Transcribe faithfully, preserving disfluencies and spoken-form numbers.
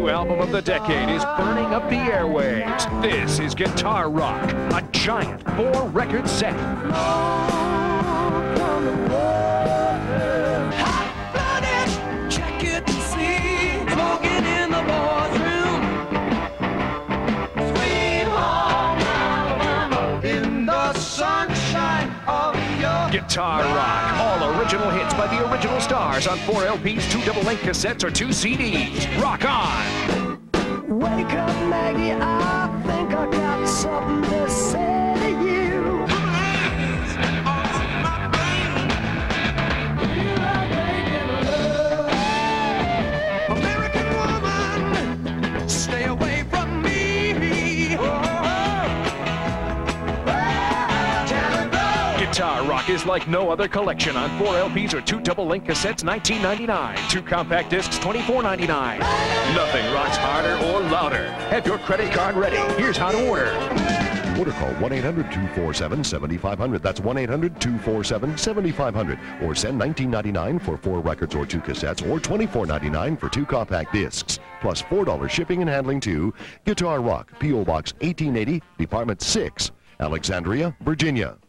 new album of the decade is burning up the airwaves. This is Guitar Rock, a giant four-record set. Guitar Rock, all original hits by the original stars on four L Ps, two double length cassettes, or two C Ds. Rock on! Wake up, Maggie, I think I got something to say to you. American woman, stay away from me. Guitar Rock is like no other collection on four L Ps or two double-length cassettes, nineteen ninety-nine. Two compact discs, twenty-four ninety-nine. Nothing rocks harder or louder. Have your credit card ready. Here's how to order. Order call one eight hundred, two four seven, seven five zero zero. That's one eight hundred, two four seven, seven five zero zero. Or send nineteen ninety-nine for four records or two cassettes, or twenty-four ninety-nine for two compact discs. Plus four dollars shipping and handling to Guitar Rock, P O Box eighteen eighty, Department six, Alexandria, Virginia.